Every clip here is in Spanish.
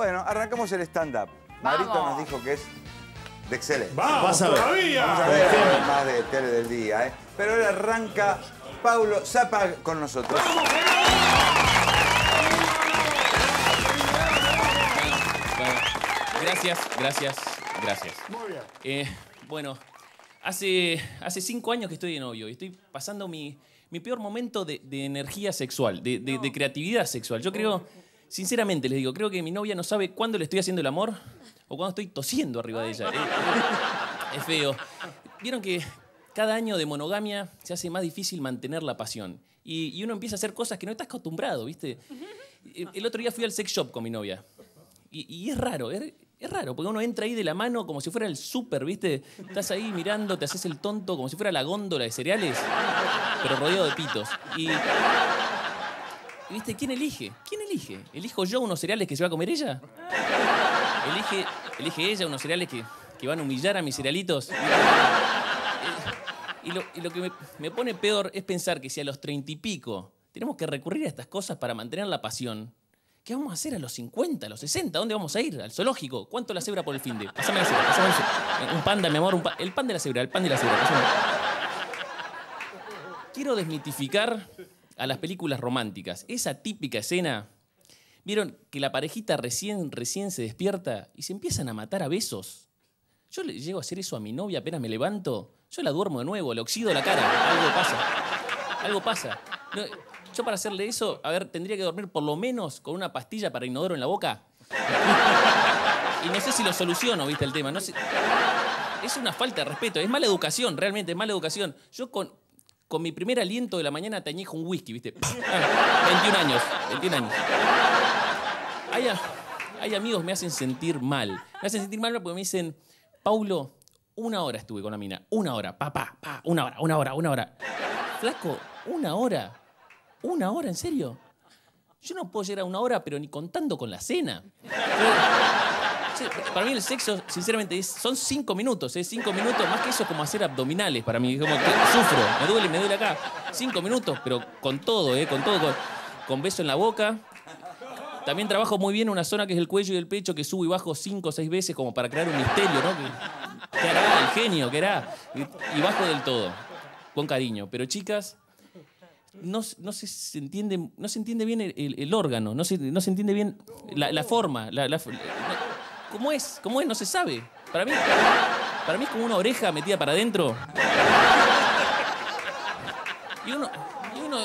Bueno, arrancamos el stand-up. Marito nos dijo que es de excelente. ¡Vamos! Vamos a ver más de tele del día, ¿eh? Pero ahora arranca Paulo Sapag con nosotros. Gracias. Muy bien. Bueno, hace 5 años que estoy de novio y estoy pasando mi peor momento de energía sexual, de creatividad sexual. Yo creo, sinceramente les digo, creo que mi novia no sabe cuándo le estoy haciendo el amor o cuándo estoy tosiendo arriba de ella. Es feo. Vieron que cada año de monogamia se hace más difícil mantener la pasión. Y uno empieza a hacer cosas que no estás acostumbrado, ¿viste? El otro día fui al sex shop con mi novia. Y es raro, es raro, porque uno entra ahí de la mano como si fuera el súper, ¿viste? Estás ahí mirando, te haces el tonto, como si fuera la góndola de cereales, pero rodeado de pitos. Y ¿viste? ¿Quién elige? ¿Quién elige? ¿Elijo yo unos cereales que se va a comer ella? ¿Elige ella unos cereales que van a humillar a mis cerealitos? Y lo que me pone peor es pensar que si a los 30 y pico tenemos que recurrir a estas cosas para mantener la pasión, ¿qué vamos a hacer a los 50, a los 60? ¿Dónde vamos a ir? ¿Al zoológico? ¿Cuánto la cebra por el finde? Pásame la cebra, Un panda, mi amor, el pan de la cebra, pásame. Quiero desmitificar a las películas románticas. Esa típica escena, ¿vieron? Que la parejita recién se despierta y se empiezan a matar a besos. Yo le llego a hacer eso a mi novia apenas me levanto, yo la duermo de nuevo, le oxido la cara. Algo pasa. No, yo para hacerle eso, a ver, tendría que dormir por lo menos con una pastilla para inodoro en la boca. Y no sé si lo soluciono, ¿viste? El tema. No sé. Es una falta de respeto. Es mala educación, realmente, es mala educación. Yo con mi primer aliento de la mañana te añejo un whisky, ¿viste? 21 años. Hay amigos que me hacen sentir mal. Porque me dicen, Paulo, 1 hora estuve con la mina. 1 hora, papá, pa, 1 hora. Flaco, 1 hora. ¿1 hora? ¿En serio? Yo no puedo llegar a 1 hora, pero ni contando con la cena. Para mí el sexo, sinceramente, son 5 minutos. 5 minutos, más que eso es como hacer abdominales. Para mí, como que sufro, me duele acá. 5 minutos, pero con todo, con todo. Con beso en la boca. También trabajo muy bien una zona que es el cuello y el pecho, que subo y bajo 5 o 6 veces como para crear un misterio, ¿no? ¿Qué hará el genio? ¿Qué hará? Y bajo del todo, con cariño. Pero chicas, no se entiende bien el órgano, no se entiende bien la forma. ¿Cómo es? No se sabe. Para mí es como una oreja metida para adentro.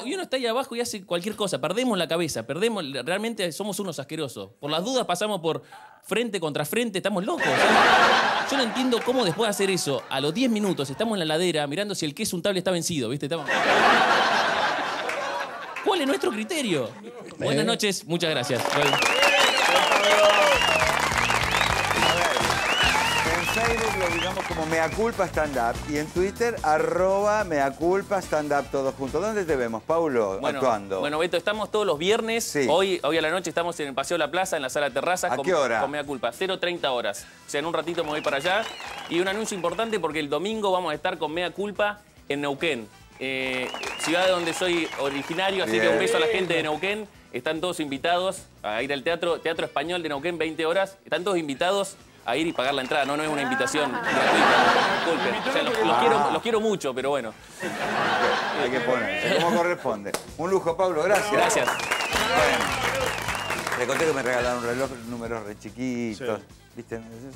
Y uno está ahí abajo y hace cualquier cosa. Perdemos la cabeza, realmente somos unos asquerosos. Por las dudas pasamos por frente contra frente, estamos locos. Yo no entiendo cómo después de hacer eso, a los 10 minutos estamos en la ladera mirando si el queso untable está vencido, ¿viste? ¿Cuál es nuestro criterio? Buenas noches, muchas gracias. En Facebook lo digamos como Mea Culpa Stand Up y en Twitter @MeaCulpaStandUp, todos juntos. ¿Dónde te vemos, Paulo, actuando? Bueno, Beto, estamos todos los viernes. Sí. Hoy a la noche estamos en el Paseo de la Plaza, en la Sala Terraza. ¿A qué hora? Con Mea Culpa, 0:30 horas. O sea, en un ratito me voy para allá. Y un anuncio importante porque el domingo vamos a estar con Mea Culpa en Neuquén. Ciudad de donde soy originario, así que un beso a la gente de Neuquén. Están todos invitados a ir al Teatro Español de Neuquén, 20 horas. Están todos invitados a ir y pagar la entrada. No es una invitación gratuita, disculpen. O sea, los quiero mucho, pero bueno. Hay que poner, como corresponde. Un lujo, Paulo, gracias. Gracias. Bueno, te conté que me regalaron un reloj, números re chiquitos. Sí. ¿Viste?